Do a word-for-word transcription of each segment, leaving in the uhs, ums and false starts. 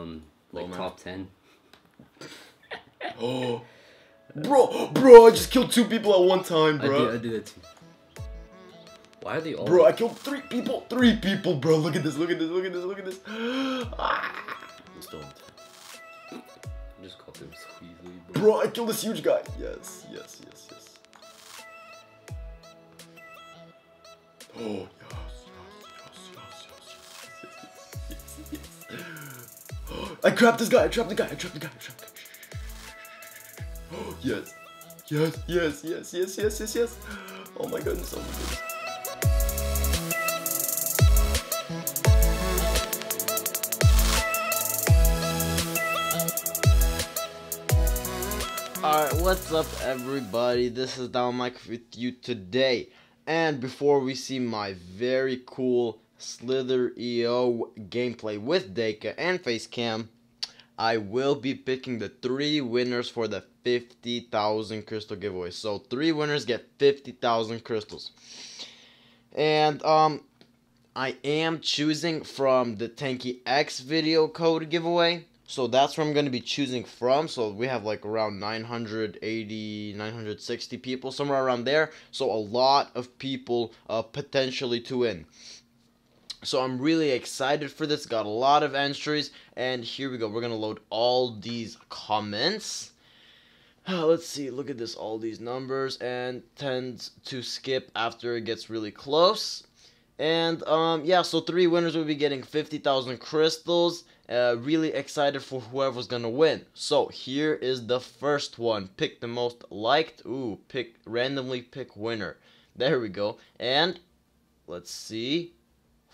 um, like Walmart. Top ten. Oh, bro, bro! I just killed two people at one time, bro. I did, I did that too. Why are they all? Bro, I killed three people, three people, bro. Look at this, look at this, look at this, look at this. Ah. Just don't. Just caught them so easily, bro. Bro, I killed this huge guy. Yes, yes, yes, yes. Oh yes, yes, yes, yes, yes, yes, yes, yes, yes. I trapped this guy. I trapped the guy. I trapped the guy. I trapped the guy. Yes, yes, yes, yes, yes, yes, yes, yes. Oh my goodness, oh my goodness. Alright, what's up everybody? This is That One Michael with you today. And before we see my very cool Slither dot I O gameplay with Deka and Facecam, I will be picking the three winners for the fifty thousand crystal giveaway. So three winners get fifty thousand crystals. And um, I am choosing from the Tanki X video code giveaway. So that's where I'm going to be choosing from. So we have like around nine hundred eighty, nine hundred sixty people, somewhere around there. So a lot of people uh, potentially to win. So I'm really excited for this, got a lot of entries, and here we go, we're going to load all these comments. Uh, let's see, look at this, all these numbers, and tends to skip after it gets really close. And um, yeah, so three winners will be getting fifty thousand crystals, uh, really excited for whoever's going to win. So here is the first one, pick the most liked, ooh, pick, randomly pick winner. There we go, and let's see.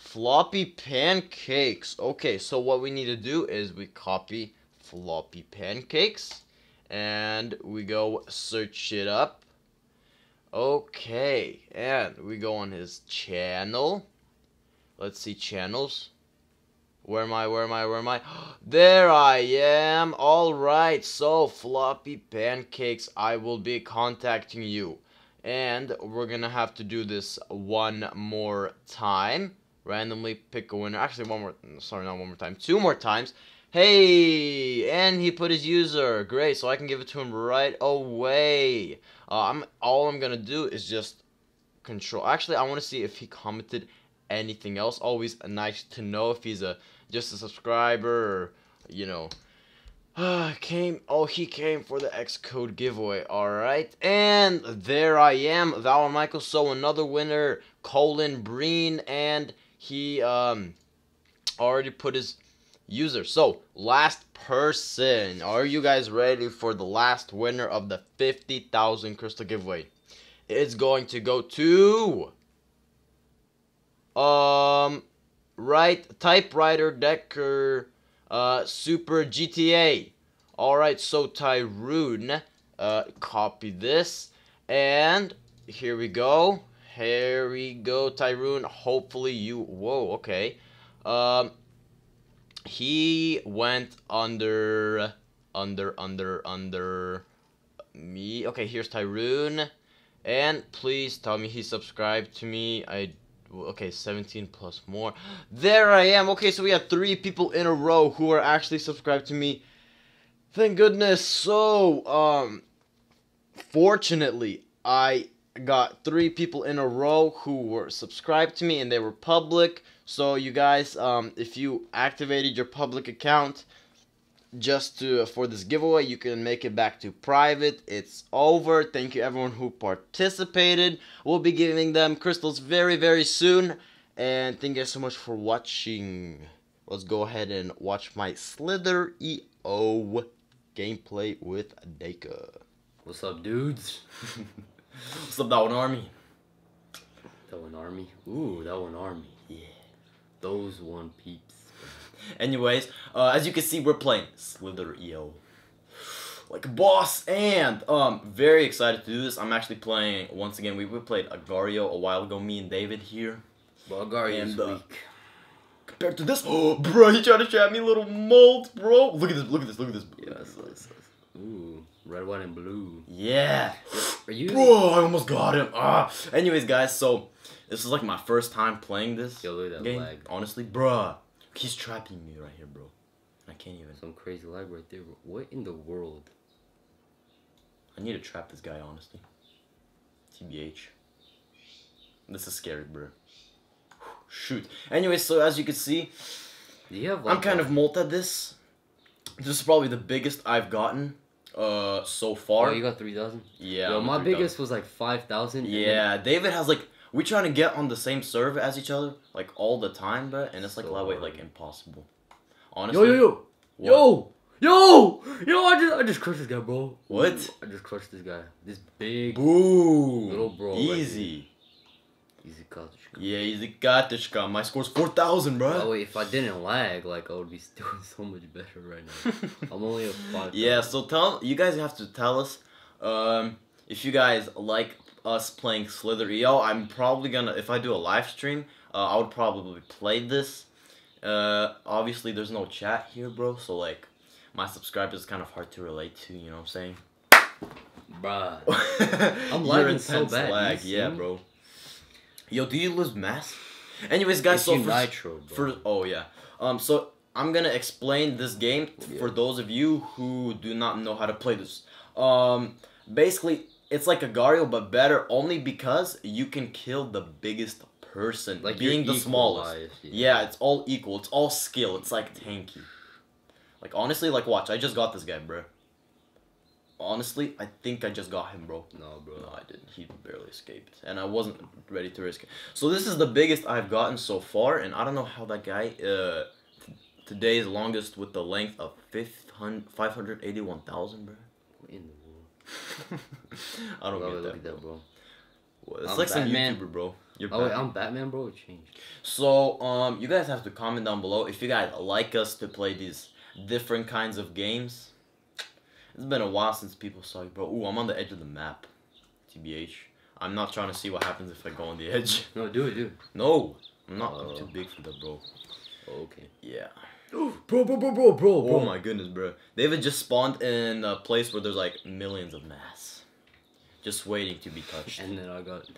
Floppy pancakes. Okay, so what we need to do is we copy floppy pancakes and we go search it up. Okay, and we go on his channel. Let's see, channels. Where am I? Where am I? Where am I? There I am. All right, so floppy pancakes, I will be contacting you. And we're gonna have to do this one more time. Randomly pick a winner. Actually, one more. Sorry, not one more time. Two more times. Hey, and he put his user. Great, so I can give it to him right away. Uh, I'm all I'm gonna do is just control. Actually, I want to see if he commented anything else. Always nice to know if he's a just a subscriber. Or, you know, uh, came. Oh, he came for the Xcode giveaway. All right, and there I am. That One Michael. So another winner, Colin Breen, and he um already put his user. So last person, are you guys ready for the last winner of the fifty thousand crystal giveaway? It's going to go to um right typewriter Decker uh Super G T A. All right, so Tyrone, uh copy this and here we go. Here we go, Tyrone. Hopefully you... Whoa, okay. Um, he went under... Under, under, under... Me. Okay, here's Tyrone. And please tell me he subscribed to me. I... Okay, seventeen plus more. There I am. Okay, so we have three people in a row who are actually subscribed to me. Thank goodness. So, um... fortunately, I... got three people in a row who were subscribed to me and they were public. So you guys, um, if you activated your public account just to for this giveaway, you can make it back to private. It's over. Thank you everyone who participated. We'll be giving them crystals very very soon, and thank you guys so much for watching. Let's go ahead and watch my Slither dot I O gameplay with Deka. What's up, dudes? What's up, That One Army? That One Army? Ooh, That One Army. Yeah. Those one peeps. Anyways, uh, as you can see, we're playing Slither dot I O. Like a boss, and um, very excited to do this. I'm actually playing, once again, we, we played Agar dot I O a while ago, me and David here. Well, Agar dot I O's uh, weak. Compared to this, oh, bro, he tried to trap me, little molt, bro. Look at this, look at this, look at this. Yeah, that's, that's, that's. Ooh, red, white, and blue. Yeah. Are you? Bro, I almost got him. Ah. Anyways, guys, so this is like my first time playing this. Yo, look at that game. Lag. Honestly, bro, he's trapping me right here, bro. I can't even. Some crazy lag right there. What in the world? I need to trap this guy, honestly. T B H. This is scary, bro. Shoot. Anyway, so as you can see, you have like I'm kind that? of molted this. This is probably the biggest I've gotten uh, so far. Oh, you got three thousand? Yeah. Yo, my biggest was like five thousand. Yeah, then... David has like... We're trying to get on the same server as each other, like, all the time, bro. And it's like, so lightweight, hard. like, impossible. Honestly. Yo, yo, yo. What? Yo. Yo! Yo, I just, I just crushed this guy, bro. What? Ooh, I just crushed this guy. This big... Boom. Little bro. Easy. Right easy Katishka. Yeah, easy Katishka. My score's four thousand, bro. Oh, wait, if I didn't lag, like, I would be doing so much better right now. I'm only a five. Yeah, so tell... You guys have to tell us, um, if you guys like... us playing Slither dot I O. I'm probably gonna, if I do a live stream, uh, I would probably play this. Uh, obviously, there's no chat here, bro, so like, my subscribers is kind of hard to relate to, you know what I'm saying? Bruh. I'm lagging so bad. Lag. Yeah, bro. Yo, do you lose mass? Anyways, guys, it's so for, nitro, for, oh yeah, um, so I'm gonna explain this game yeah. for those of you who do not know how to play this. Um, basically, it's like Agar dot I O, but better only because you can kill the biggest person, like being the smallest. Life, yeah. yeah, it's all equal. It's all skill. It's like Tanki. Like, honestly, like, watch. I just got this guy, bro. Honestly, I think I just got him, bro. No, bro. No, I didn't. He barely escaped. And I wasn't ready to risk it. So this is the biggest I've gotten so far. And I don't know how that guy... Uh, today's longest with the length of five hundred eighty-one thousand, bro. What in the I don't get that, like that, bro. Well, it's I'm like Batman. some YouTuber, bro. You're oh, wait, I'm Batman, bro. It changed. So, um, you guys have to comment down below if you guys like us to play these different kinds of games. It's been a while since people saw you, bro. Ooh, I'm on the edge of the map. T B H. I'm not trying to see what happens if I go on the edge. No, do it, dude. No, I'm not uh, I'm too big for that, bro. Okay. Yeah. Bro, bro, bro, bro, bro, bro. Oh my goodness, bro. David just spawned in a place where there's like millions of mass. Just waiting to be touched. And then I got...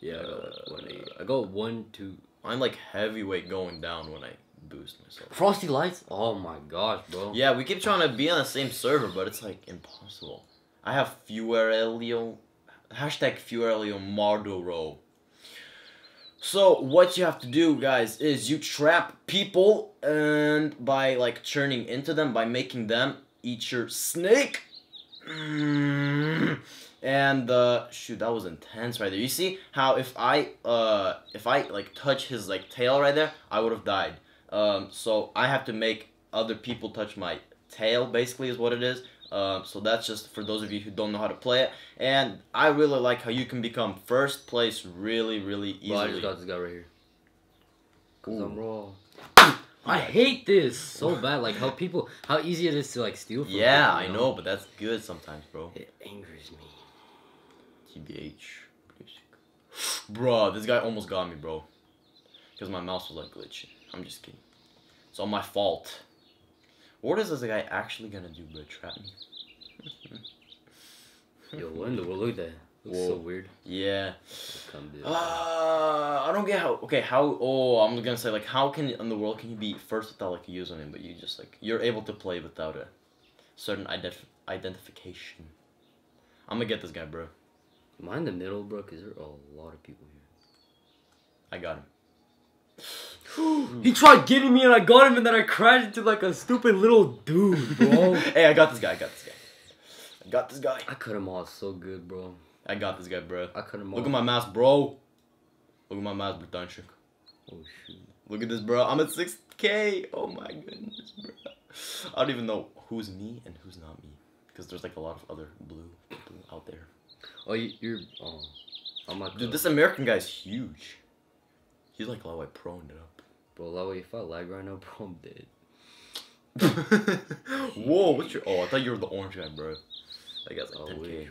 Yeah, I got one, eight. I got one, two... I'm like heavyweight going down when I boost myself. Frosty Lights? Oh my gosh, bro. Yeah, we keep trying to be on the same server, but it's like impossible. I have Fuerelio... Hashtag Fuerelio Mardoro. So, what you have to do, guys, is you trap people and by, like, churning into them, by making them eat your snake. And, uh, shoot, that was intense right there. You see how if I, uh, if I, like, touch his, like, tail right there, I would have died. Um, so, I have to make other people touch my tail, basically, is what it is. Um, so that's just for those of you who don't know how to play it. And I really like how you can become first place really, really easily. Bro, I just got this guy right here. Cause Ooh. I'm raw. I hate this so bad. Like how people, how easy it is to like steal from Yeah, people, you know? I know, but that's good sometimes, bro. It angers me. T B H. Bro, this guy almost got me, bro. Because my mouse was like glitching. I'm just kidding. It's all my fault. What is this guy actually gonna do, bro? Trap me. Yo, what in the world? Look at that. Looks Whoa. so weird. Yeah. Come uh, I don't get how. Okay, how? Oh, I'm gonna say like, how can in the world can you be first without like a username, but you just like you're able to play without a certain ident identification. I'm gonna get this guy, bro. Am I in the middle, bro? Cause there are a lot of people here. I got him. He tried getting me and I got him and then I crashed into like a stupid little dude, bro. Hey, I got this guy, I got this guy. I got this guy. I cut him off so good, bro. I got this guy, bro. I cut him off. Look at my mouse, bro. Look at my mouse, bro. Oh, shoot. Look at this, bro. I'm at six K. Oh, my goodness, bro. I don't even know who's me and who's not me. Because there's like a lot of other blue people out there. Oh, you're... Oh, I'm not Dude, this American guy's huge. He's like Lawai proning it up. Bro, Lawai, if I lag right now, bro, I'm dead. Whoa, what's your... Oh, I thought you were the orange guy, bro. I guess like ten K.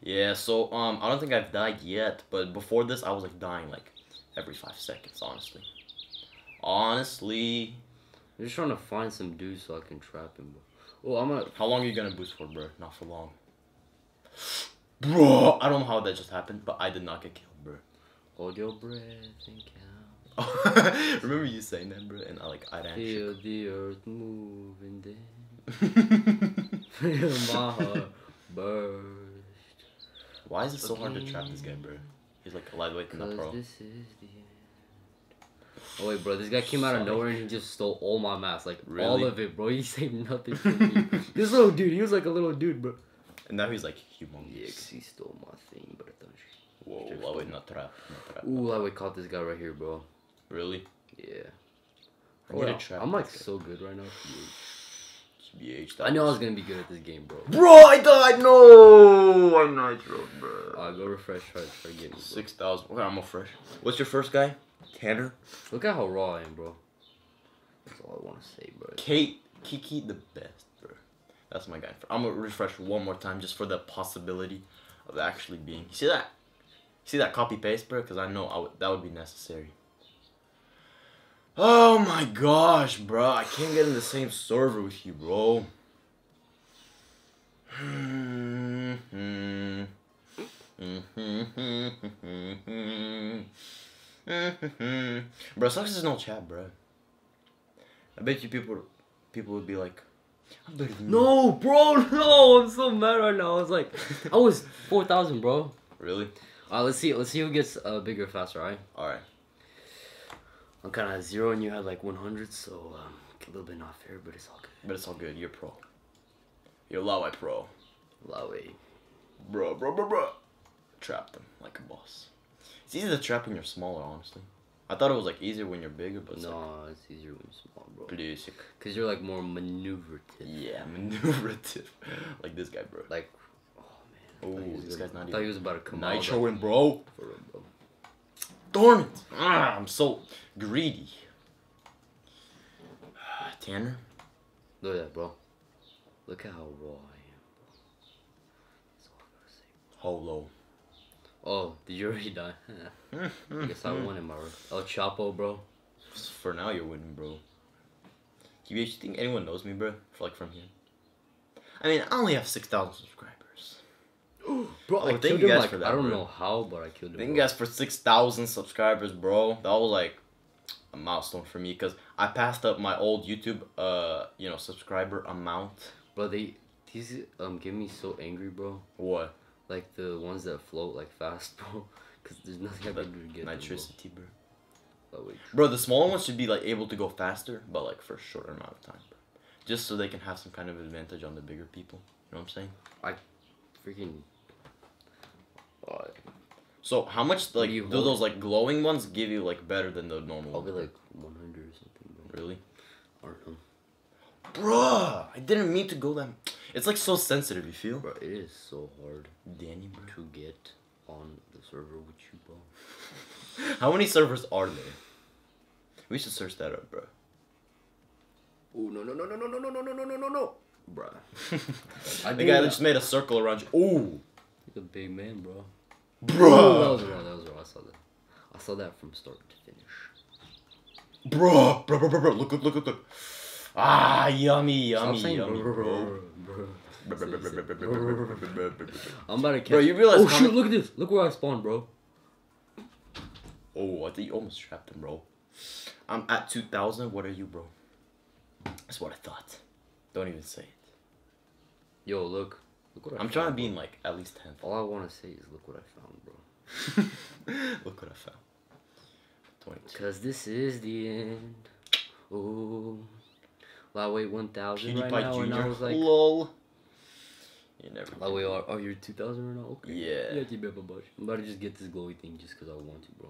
Yeah, so, um, I don't think I've died yet, but before this, I was like dying like every five seconds, honestly. Honestly. I'm just trying to find some dude so I can trap him, bro. Oh, I'm gonna... How long are you gonna boost for, bro? Not for long. Bro, I don't know how that just happened, but I did not get killed, bro. Hold your breath and count. Oh, remember you saying that, bro? And I like I'd actually feel the earth moving down. Feel my heart burst. Why is it so hard to trap this guy, bro? He's like a lightweight in the pro. This is the end. Oh wait, bro, this guy came out of nowhere and he just stole all my masks, like really? all of it, bro. He saved nothing for me. This little dude, he was like a little dude, bro. And now he's like humongous. Yeah, cause he stole my thing, but I thought she... Whoa, lightweight, not trap, not trap. Ooh, lightweight caught this guy right here, bro. Really? Yeah. I'm, oh, yeah. I'm like so good right now. Q B H. I knew I was gonna be good at this game, bro. Bro, I died. No, I'm nitro, bro. I uh, go refresh. Try, try to get me. Six thousand. Okay, I'm gonna fresh. What's your first guy? Tanner. Look at how raw I am, bro. That's all I wanna say, bro. Kate, Kiki, the best, bro. That's my guy. I'm gonna refresh one more time just for the possibility of actually being. You see that? You see that copy paste, bro? Because I know I would. That would be necessary. Oh my gosh, bro. I can't get in the same server with you, bro. Bro, sucks there's no chat, bro. I bet you people people would be like, I'm better than you. No, bro, no, I'm so mad right now. I was like, I was four thousand, bro. Really? Alright, let's see, let's see who gets uh, bigger faster, alright? Alright. I'm kind of at zero and you had like one hundred, so um, a little bit not fair, but it's all good. But it's all good. You're pro. You're Lawai pro. Lawai. Bro, bro, bro, bro. Trap them like a boss. It's easier to trap when you're smaller, honestly. I thought it was like easier when you're bigger, but it's no, like, it's easier when you're small, bro. Basic. Cause you're like more maneuverative. Yeah, maneuverative. Like this guy, bro. Like, oh man. Oh, this guy's not even. I thought he was about to come out. Nitroing, bro. For real, bro. Darn it! Ah, I'm so greedy. Uh, Tanner? Look at that, bro. Look at how raw I am, bro. That's all I gotta say. Holo. Oh, did you already die? I guess I won in my room. El Chapo, bro. For now, you're winning, bro. Do you think anyone knows me, bro? For, like, from here? I mean, I only have six thousand subscribers. Bro, oh, I thank you guys like, for that. I don't bro. know how, but I killed him. Thank you guys for six thousand subscribers, bro. That was like a milestone for me because I passed up my old YouTube, uh, you know, subscriber amount. Bro, they these um get me so angry, bro. What? Like the ones that float like fast, bro. Because there's nothing I can do to get nitricity, them, bro. Bro. bro, the smaller ones should be like able to go faster, but like for a shorter amount of time, bro. Just so they can have some kind of advantage on the bigger people. You know what I'm saying? I freaking. So how much like do, do those like glowing ones give you like better than the normal ones? Probably like one hundred or something. Bro. Really? I don't know. Bruh, I didn't mean to go that. It's like so sensitive. You feel? Bro, it is so hard, Danny, bro. to get on the server with you, bro. How many servers are there? We should search that up, bro. Oh no no no no no no no no no no no no! Bruh. The guy that just made a circle around you. Ooh. He's a big man, bro. Bro, oh, that was wrong. That was wrong. I saw that. I saw that from start to finish. Bro, bro, bro, bro, bro. Look, look, look, look. Ah, yummy, yummy, yummy, bro. Bro, bro, bro, I'm about to catch. Bro, you realize? Oh shoot! Look at this. Look where I spawned, bro. Oh, I think you almost trapped him, bro. I'm at two thousand. What are you, bro? That's what I thought. Don't even say it. Yo, look. Look what I I'm found, trying to be in like at least ten. All I want to say is look what I found, bro. Look what I found. twenty-two. Cause this is the end. Oh, Lawai one thousand right now, Junior. And I was like, lol. You never. Lawai, are oh you're two thousand right now? Okay. Yeah. Yeah, keep up a bunch. I'm about to just get this glowy thing just cause I want to, bro.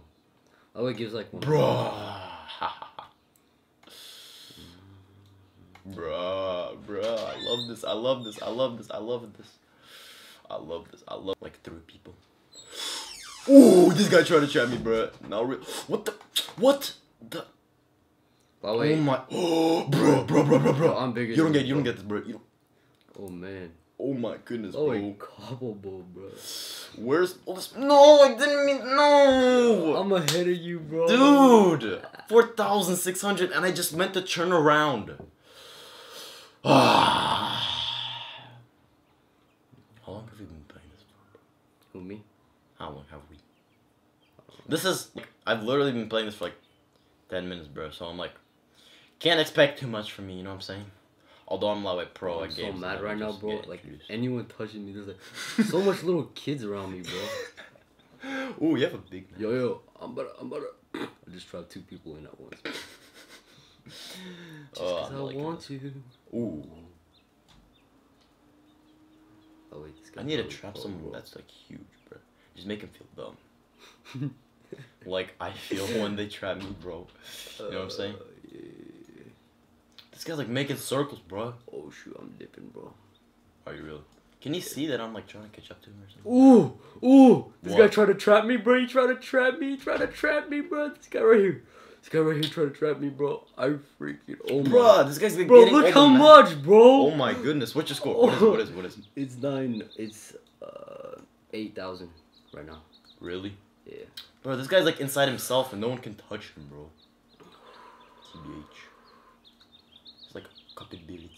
Lawai gives like one. Bro. Bruh, bruh, I love this, I love this, I love this, I love this. I love this, I love like three people. Ooh, this guy tried to trap me, bruh. Now real. What the? What the? Oh, oh my. Oh, bruh, bruh, bruh, bruh, bruh. I'm bigger. You don't get, you don't get this, bruh. You don't. Oh man. Oh my goodness, oh, bro. Cobble, bro. Where's all this? No, I didn't mean. No. I'm ahead of you, bro. Dude, four thousand six hundred, and I just meant to turn around. How long have we been playing this for? Who, me? How long have we? This is, I've literally been playing this for like ten minutes, bro. So I'm like, can't expect too much from me, you know what I'm saying? Although I'm like a pro at games. I'm so mad right now, bro. Like, anyone touching me, there's like so much little kids around me, bro. Ooh, you have a big man. Yo, yo, I'm about to, I'm about to. I just dropped two people in at once. Bro. Just because uh, I like want to. Ooh. Oh, wait, this guy I need to trap someone bro. That's like huge, bro. Just make him feel dumb. Like I feel when they trap me, bro. You know what I'm saying? Uh, yeah, yeah. This guy's like making circles, bro. Oh shoot, I'm dipping, bro. Are you real? Can you yeah. see that I'm like trying to catch up to him or something? Ooh, ooh! This what? guy tried to trap me, bro. He tried to trap me. He tried to trap me, bro. This guy right here. This guy right here trying to trap me, bro. I freaking oh my. Bro, this guy's like bro, getting. Bro, look how mad. much, bro. Oh my goodness, what's your score? Oh. What is what is what is? It's nine. It's uh eight thousand right now. Really? Yeah. Bro, this guy's like inside himself and no one can touch him, bro. T B H. It's like capability.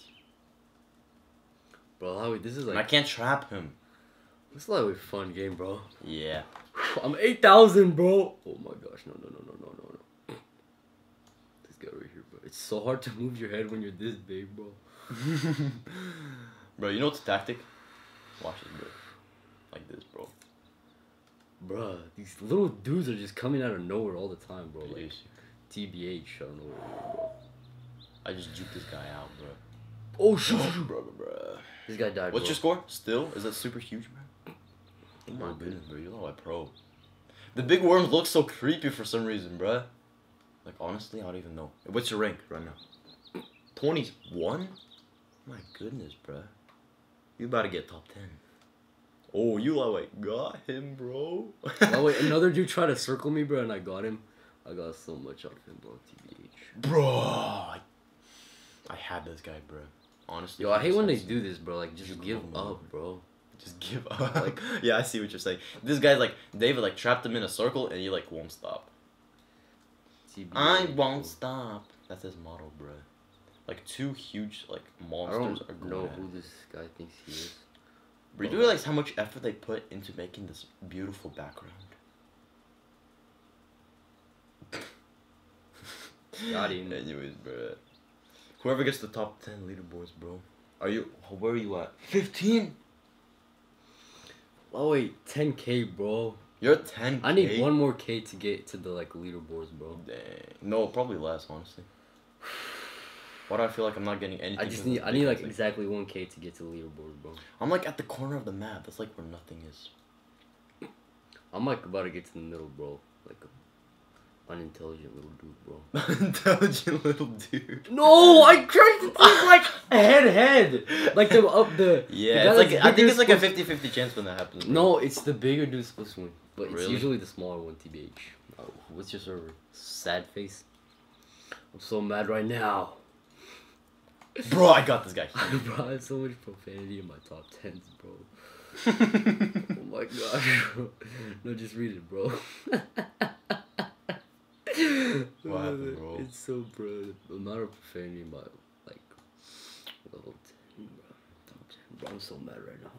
Bro, how this is like. And I can't trap him. This is like a fun game, bro. Yeah. I'm eight thousand, bro. Oh my gosh, no, no, no, no, no, no, no. This guy right here, bro. It's so hard to move your head when you're this big, bro. Bro, you know what's a tactic? Watch this, bro. Like this, bro. Bro, these little dudes are just coming out of nowhere all the time, bro. Like, T B H, I don't know where, bro. I just juked this guy out, bro. Oh, shoot, oh, bro, bro, bro. This guy died, What's bro. your score? Still? Is that super huge, bro? Oh, my goodness, bro. You're like a pro. The big worms look so creepy for some reason, bro. Like, honestly, I don't even know. What's your rank right now? twenty-one? My goodness, bro. You about to get top ten. Oh, you like, got him, bro. Oh, wait, another dude tried to circle me, bro, and I got him. I got so much out of him, bro. T B H. Bro! I, I had this guy, bro. Honestly. Yo, I hate when they do this, bro. Like, just, just give up, bro. Just give up. Like, yeah, I see what you're saying. This guy's like, David, like, trapped him in a circle, and he, like, won't stop. T B H, I won't bro. stop. That's his motto, bro. Like two huge like monsters are going. I don't know who this guy thinks he is. Bro, do you realize how much effort they put into making this beautiful background? Got him. Anyways, bro. Whoever gets the top ten leaderboards, bro. Are you? Where are you at? Fifteen. Oh wait, ten K, bro. You're ten K. I need one more K to get to the like leaderboards, bro. Dang. No, probably less, honestly. Why do I feel like I'm not getting anything? I just need I need like thing? exactly one K to get to the leaderboard, bro. I'm like at the corner of the map. That's like where nothing is. I'm like about to get to the middle, bro. Like a unintelligent little dude, bro. Unintelligent little dude. No, I tried to think like head head. Like the up the Yeah, the it's like I think it's like a fifty fifty chance when that happens. Bro. No, it's the bigger dude's supposed to win. But really? It's usually the smaller one, T B H. Oh, what's your server? Sad face? I'm so mad right now. Bro, I got this guy. Bro, I have so much profanity in my top tens, bro. Oh my gosh, bro. No, just read it, bro. What happened, bro? It's so, bro. The amount of profanity in my, like, level ten, bro. Top ten, bro. I'm so mad right now.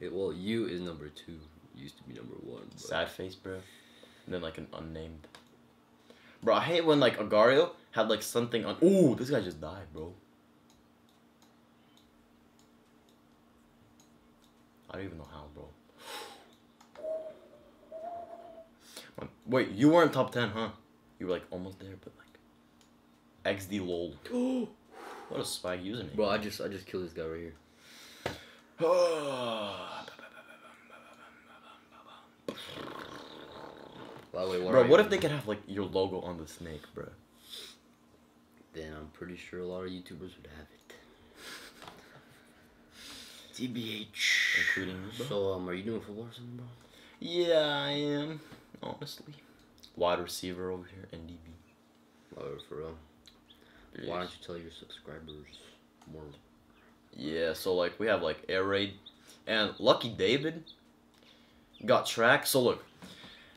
It, well, you is number two. You used to be number one. Bro. Sad face, bro. And then like an unnamed. Bro, I hate when like Agar dot I O had like something on. Ooh, this guy just died, bro. I don't even know how, bro. Wait, you weren't top ten, huh? You were like almost there, but like X D lol. What a spike username. Bro, I just I just killed this guy right here. Wow, wait, what bro, what if they could have like your logo on the snake, bro? Then I'm pretty sure a lot of YouTubers would have it. T B H. Including me, bro. So, um, are you doing football or something, bro? Yeah, I am. Honestly. Wide receiver over here and D B. Oh, for real. Yes. Why don't you tell your subscribers more? Yeah, so like we have like air raid, and Lucky David got track. So look.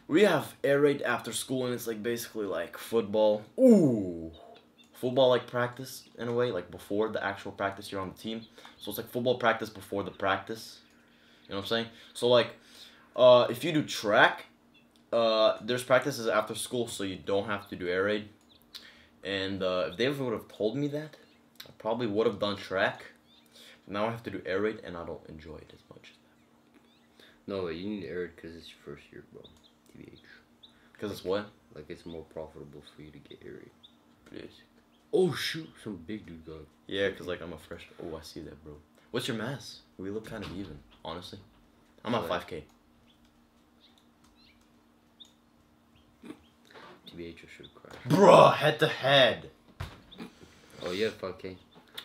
We have air raid after school, and it's like basically like football. Ooh, football like practice in a way, like before the actual practice you're on the team. So it's like football practice before the practice. You know what I'm saying? So like, uh, if you do track, uh, there's practices after school, so you don't have to do air raid. And uh, if they would have told me that, I probably would have done track. But now I have to do air raid, and I don't enjoy it as much as that. No, you need air raid because it's your first year, bro. T B H. Because it's what? Like, it's more profitable for you to get air raid. Basic. Oh, shoot. Some big dude got it. Yeah, because, like, I'm a fresh... Oh, I see that, bro. What's your mass? We look kind of even, honestly. I'm at five K. T B H should crash. Bruh, head to head. Oh, yeah, five K.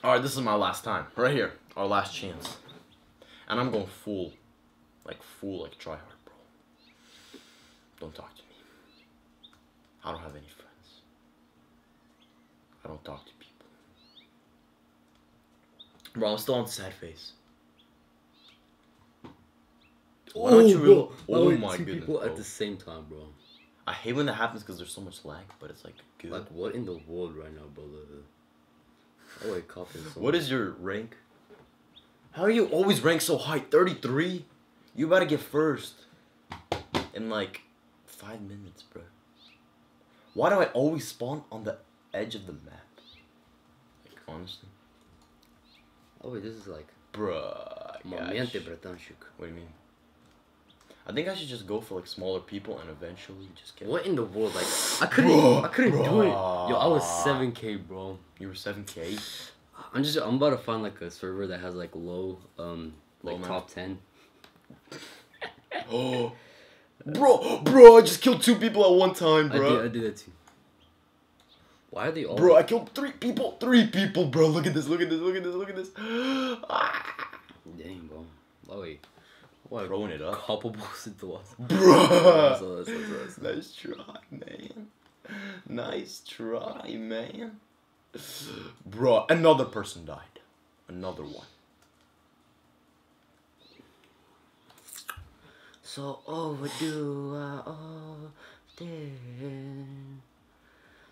Alright, this is my last time. Right here. Our last chance. And I'm going full. Like, full, like, try hard, bro. Don't talk to me. I don't have any friends. I don't talk to people. Bro, I'm still on sad face. Why don't you really... Oh my goodness, people at the same time, bro. I hate when that happens because there's so much lag, but it's like good. Like, what in the world right now, bro? Oh, wait, coughing. What is your rank? How are you always ranked so high? thirty-three? You about to get first in like five minutes, bro. Why do I always spawn on the edge of the map? Like, honestly. Oh, wait, this is like... Bruh, Momente, Bratanchuk. What do you mean? I think I should just go for like smaller people and eventually just get... What in the world? Like, I couldn't, bruh, I couldn't bruh. do it. Yo, I was seven K, bro. You were seven K? I'm just, I'm about to find like a server that has like low, um, low like map. top ten. Oh, bro, bro, I just killed two people at one time, bro. I did, I did that too. Why are they all... Bro, I killed three people. Three people, bro. Look at this. Look at this. Look at this. Look at this. Ah. Dang, bro. Oh, wait. Why throwing it up? Couple balls into us. Bro. Nice try, man. Nice try, man. Bro, another person died. Another one. So overdue, I overdue.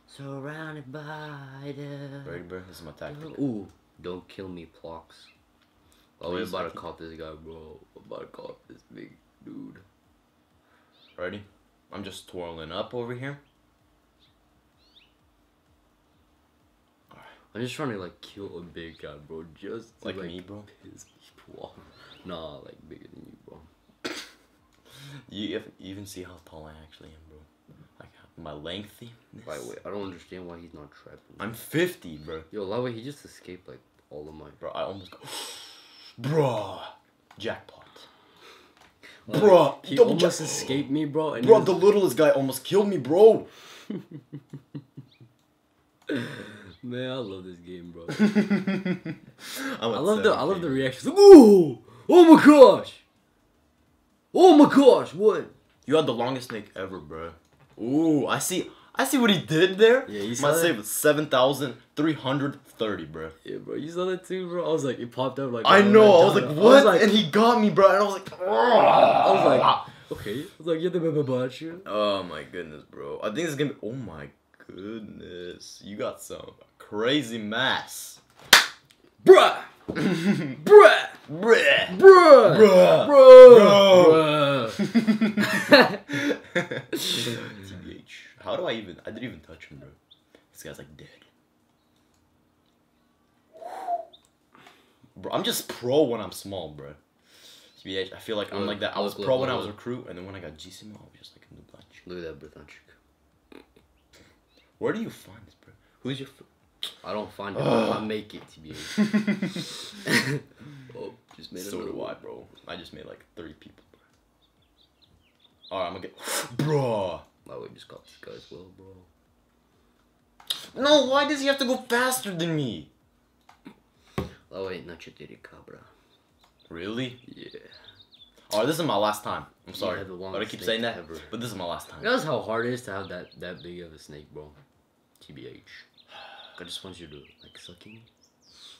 Surrounded by the... Break, bro. This is my tactic. Ooh, don't kill me, Plox. Oh, we're about to cop this guy, bro. We're about to cop this big dude. Ready? I'm just twirling up over here. Alright. I'm just trying to, like, kill a big guy, bro. Just to, like, like me, bro? Piss people off. Nah, like, bigger than you, bro. You even see how tall I actually am, bro. Like, my lengthy. By the way, I don't understand why he's not trapped. I'm fifty, bro. Yo, Lava, he just escaped, like, all of my... Bro, I almost got... Bro, jackpot. Like, bro, he almost jack escaped me, bro. And bro, the littlest guy almost killed me, bro. Man, I love this game, bro. I love the I love the reactions. Ooh! Oh my gosh! Oh my gosh! What? You had the longest snake ever, bro. Ooh, I see. I see what he did there. Yeah, you saw my save was seven thousand three hundred thirty, bro. Yeah, bro. You saw that too, bro? I was like, it popped up like... I know. I was like, what? I was like, and he got me, bro. And I was like... I was like, okay. I was like, you the you. Oh, my goodness, bro. I think it's going to be... Oh, my goodness. You got some crazy mass. Bruh. Bruh. Bruh. Bruh. Bruh. Bruh. Bruh. Bruh. How do I even? I didn't even touch him, bro. This guy's like dead. Bro, I'm just pro when I'm small, bro. T B H, I feel like I'm look, like that. I was look, pro look, when look. I was recruit, and then when I got G C M, I was just like in the bunch. Look at that, bro. Where do you find this, bro? Who's your? I don't find it. Uh. I make it, T B H. Oh, just made so do I, bro. I just made like three people, bro. Alright, I'm gonna get. Bro. Why would you just call this guy as well, bro? No, why does he have to go faster than me? Oh wait, not your dirty cabra. Really? Yeah. Oh, this is my last time. I'm sorry, yeah, but I keep saying that. Ever. But this is my last time. That's how hard it is to have that that big of a snake, bro. T B H. I just want you to like sucking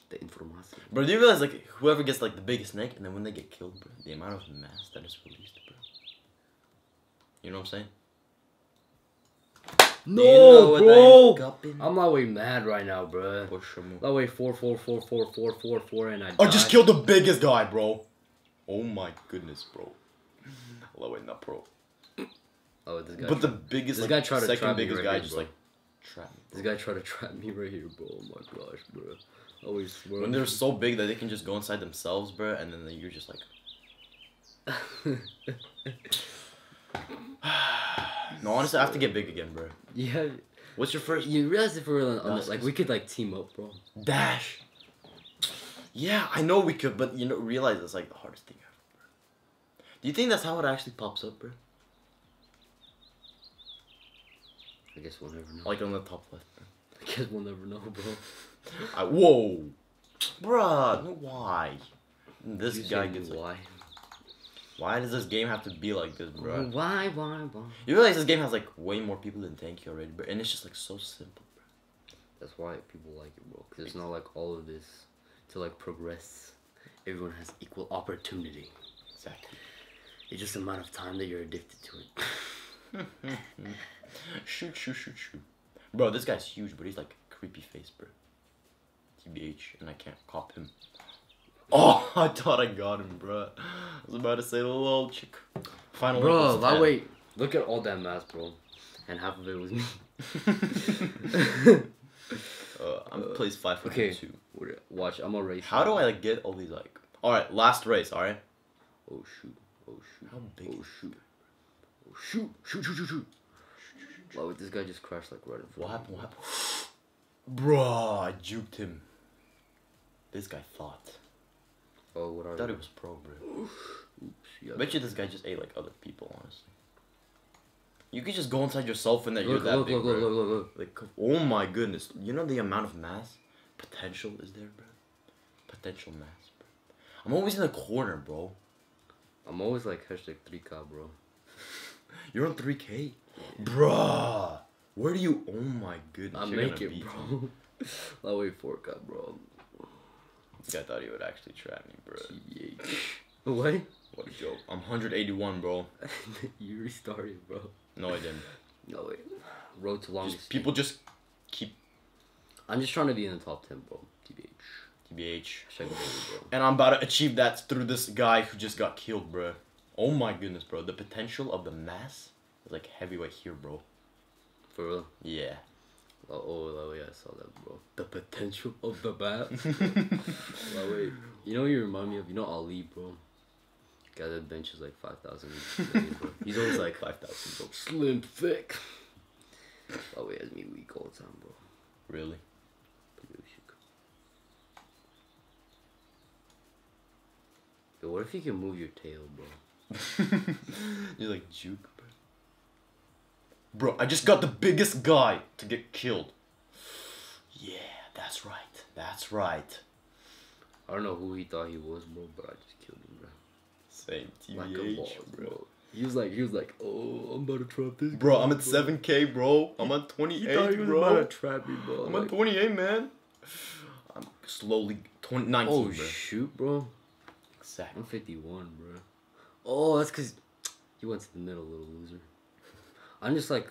the information. Bro, do you realize like whoever gets like the biggest snake, and then when they get killed, bro, the amount of mass that is released, bro. You know what I'm saying? No, you know, bro! I'm not way mad right now, bro. That way, four, four, four, four, four, four, four, and I. I died. Just killed the biggest guy, bro. Oh my goodness, bro. Low in the pro. Oh, this guy. But the biggest, this like, guy tried to second biggest right guy here, just bro. like trap me. Bro. This guy tried to trap me right here, bro. Oh my gosh, bro. Always swear. When they're so big that they can just go inside themselves, bro, and then you're just like. No, honestly, I have to get big again, bro. Yeah. What's your first? You realize if we were on, on no, this, like, we could like team up, bro. Dash. Yeah, I know we could, but you know, realize it's like the hardest thing ever, bro. Do you think that's how it actually pops up, bro? I guess we'll never know. Like on the top left, bro. I guess we'll never know, bro. I, whoa, bruh, why? This you guy gets why. Like, why does this game have to be like this, bro? Why, why, why? You realize this game has like way more people than Tanki already, bro, and it's just like so simple, bro. That's why people like it, bro. Cause it's not like all of this to like progress. Everyone has equal opportunity. Exactly. It's just the amount of time that you're addicted to it. Shoot, shoot, shoot, shoot, bro. This guy's huge, but he's like creepy face, bro. T B H, and I can't cop him. Oh, I thought I got him, bro. I was about to say the little chick. Final. Bro, that way. Look at all that math, bro, and half of it was me. uh, I'm uh, place five for okay. two. Watch, I'm a race. How do I like get all these like? All right, last race. All right. Oh shoot! Oh shoot! How big? Oh shoot! Oh shoot! Shoot! Shoot! Shoot! Shoot! Why would this guy just crash like right in front? What happened? What happened? Bro, I juked him. This guy thought. Oh, what are I thought you? It was pro, bro. Oops, yeah. Bet you this guy just ate like other people, honestly. You could just go inside yourself and that look, you're that look, big, look, bro. Look, look, look, look. Like, oh my goodness. You know the amount of mass potential is there, bro? Potential mass, bro. I'm always in the corner, bro. I'm always like hashtag three K, bro. You're on three K? Yeah. Bruh. Where do you... Oh my goodness. I make it, bro. I wait four K, bro. Yeah, I thought he would actually trap me, bro. T B H. What? What a joke. I'm one hundred eighty-one, bro. You restarted, bro. No, I didn't. No, wait. Road to long. Just, people just keep... I'm just trying to be in the top ten, bro. T B H. T B H. Second baby, bro. And I'm about to achieve that through this guy who just got killed, bro. Oh my goodness, bro. The potential of the mass is like heavyweight here, bro. For real? Yeah. Oh, oh, oh, yeah, I saw that, bro. The potential of the bat. Oh, wait. You know what you remind me of? You know Ali, bro? Guy that benches like five thousand. He's always like five thousand, bro. Slim, thick. Oh, wait, that's me weak all the time, bro. Really? Yo, what if you can move your tail, bro? You're like, juke. Bro, I just got the biggest guy to get killed. Yeah, that's right. That's right. I don't know who he thought he was, bro, but I just killed him, bro. Same T B H, like a boss, bro. bro. He was like, he was like, oh, I'm about to trap this. Bro, guy, I'm at bro. seven K, bro. I'm at twenty-eight, he thought he was bro. About to trap me, bro. I'm like, at twenty-eight, man. I'm slowly twenty, nineteen, oh, bro. Shoot, bro. Exactly. I'm fifty-one, bro. Oh, that's because you went to the middle, little loser. I'm just like,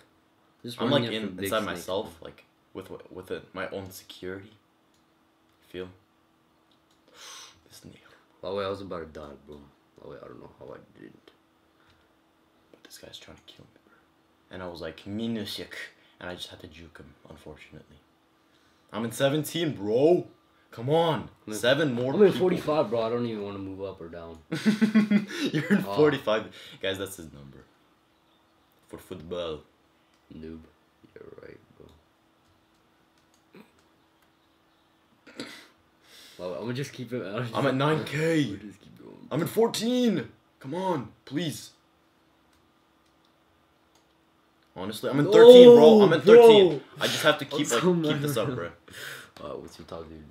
just I'm like in, inside myself, thing. like with with a, my own security. Feel this nail. Oh wait, I was about to die, bro. Oh wait, I don't know how I didn't. But this guy's trying to kill me, bro. And I was like, minusik, and I just had to juke him. Unfortunately, I'm in seventeen, bro. Come on, I'm seven more. I'm in forty-five, bro. I don't even want to move up or down. You're in oh. forty-five, guys. That's his number. For football. Noob. You're right, bro. Well, I'm gonna just keep it. I'm, I'm at nine K. Just keep going. I'm at fourteen. Come on, please. Honestly, I'm in thirteen, oh, bro. I'm in thirteen. Bro. I just have to keep like keep man. this up, bro. Uh, what's your top, dude?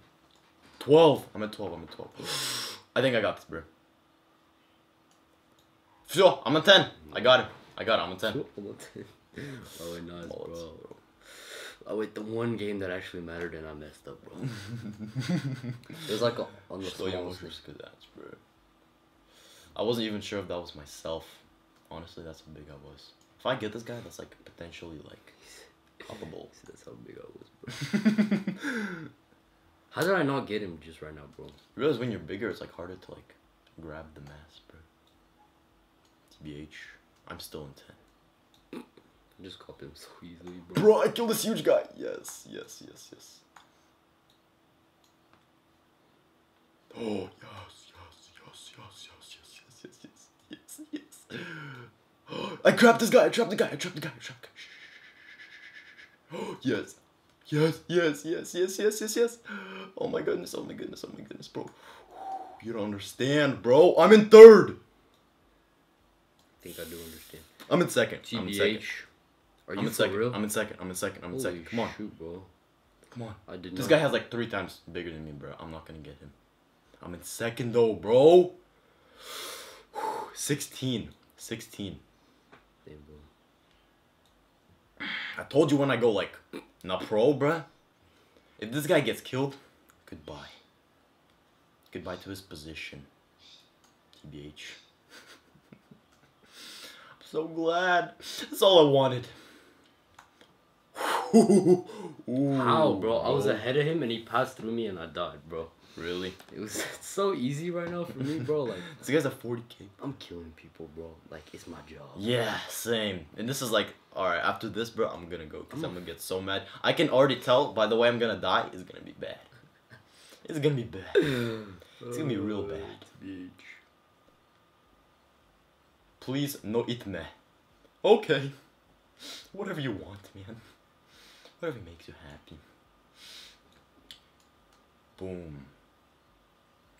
twelve. I'm at twelve. I'm at twelve. I think I got this, bro. Sure, I'm at ten. I got it. I got it, I'm a ten. Oh, wait, nice, bro. Oh, wait, the one game that actually mattered and I messed up, bro. It was like a, on the smallest thing. Bro. I wasn't even sure if that was myself. Honestly, that's how big I was. If I get this guy, that's like potentially like culpable. See, that's how big I was, bro. How did I not get him just right now, bro? You realize when you're bigger, it's like harder to like grab the mass, bro. T B H. I'm still in ten. Just cop him so easily, bro. Bro, I killed this huge guy. Yes, yes, yes, yes. Oh, yes, yes, yes, yes, yes, yes, yes, yes, yes, yes, yes. Oh, I trapped this guy. I trapped the guy. I trapped the guy. I trapped the guy. Shh, shh, shh, shh. Oh, yes. Yes, yes, yes, yes, yes, yes, yes. Oh my goodness, oh my goodness, oh my goodness, bro. You don't understand, bro. I'm in third. I think I do understand. I'm in second. T B H. I'm in second. Are you I'm in second. For real? I'm in second. I'm in second. I'm in second. Holy Come on. Shoot, bro. Come on. I did this not. guy has like three times bigger than me, bro. I'm not going to get him. I'm in second though, bro. sixteen. sixteen. Damn, bro. I told you when I go like not pro, bruh. If this guy gets killed, goodbye. Goodbye to his position. T B H. I'm so glad. That's all I wanted. Ooh, How, bro? I was ahead of him and he passed through me and I died, bro. Really? It was it's so easy right now for me, bro. Like this guy's at forty K. I'm killing people, bro. Like it's my job. Yeah, same. And this is like, all right. After this, bro, I'm gonna go because I'm gonna get so mad. I can already tell by the way I'm gonna die. It's gonna be bad. It's gonna be bad. It's gonna be real bad. Bitch. Please no eat me. Okay. Whatever you want, man. Whatever makes you happy. Boom.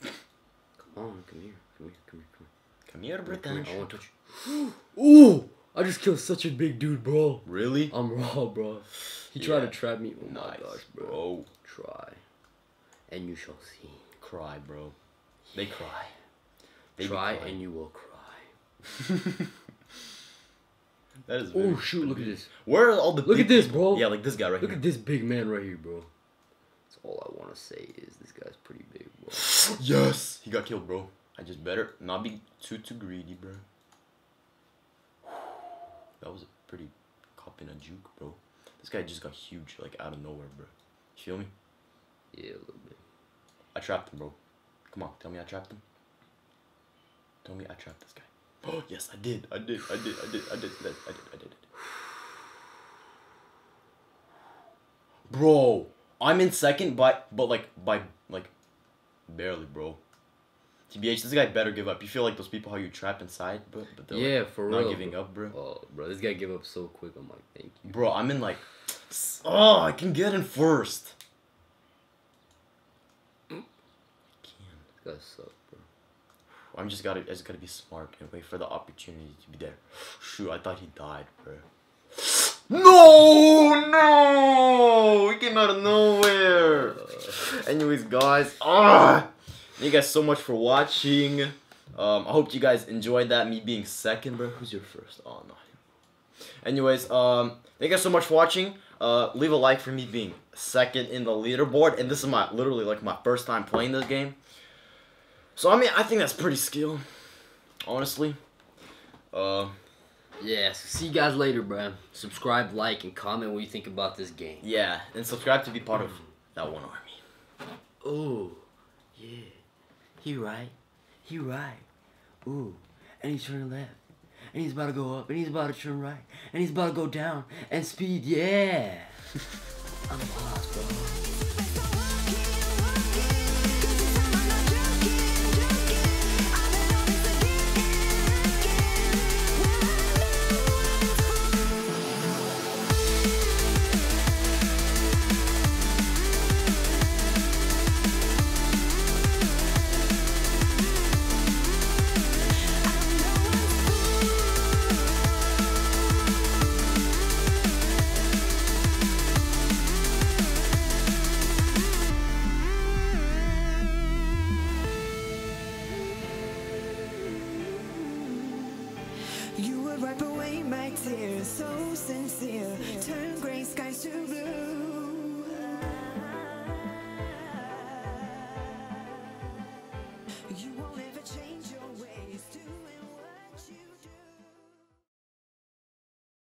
Come on, come here, come here, come here, come here. Come here, Britannia. I want to touch you. Ooh! I just killed such a big dude, bro. Really? I'm raw, bro. He yeah. tried to trap me. Oh nice, my gosh, bro. bro. Try. And you shall see. Cry, bro. They yeah. cry. They Try cry. and you will cry. That is very Oh, shoot, big. look at this. Where are all the Look big at this, people? bro. Yeah, like this guy right look here. Look at this big man right here, bro. All I want to say is this guy's pretty big, bro. Yes! He got killed, bro. I just better not be too, too greedy, bro. That was a pretty cop in a juke, bro. This guy just got huge, like, out of nowhere, bro. You feel me? Yeah, a little bit. I trapped him, bro. Come on, tell me I trapped him. Tell me I trapped this guy. Oh, yes, I did. I did, I did, I did, I did, I did, I did, I did. Bro! I'm in second, but, but like, by, like, barely, bro. T B H, this guy better give up. You feel like those people, how you trapped inside, bro? But they're yeah, like for not real. Not giving bro. up, bro. Oh, bro, this guy gave up so quick. I'm like, thank you. Bro, I'm in, like, oh, I can get in first. I can. This guy sucks, bro. I'm just gotta, I just gotta be smart and wait for the opportunity to be there. Shoot, I thought he died, bro. No, no, we came out of nowhere. Anyways, guys, ah, thank you guys so much for watching. Um, I hope you guys enjoyed that. Me being second, bro. Who's your first? Oh no. Anyways, um, thank you guys so much for watching. Uh, leave a like for me being second in the leaderboard, and this is my literally like my first time playing this game. So I mean, I think that's pretty skill, honestly. Uh. Yeah, so see you guys later, bro. Subscribe, like, and comment what you think about this game. Yeah, and subscribe to be part of that one army. Oh, yeah. He right. He right. Ooh, and he's turning left. And he's about to go up. And he's about to turn right. And he's about to go down. And speed, yeah. I'm a boss, bro. Wipe away my tears, so sincere. Turn gray skies to blue.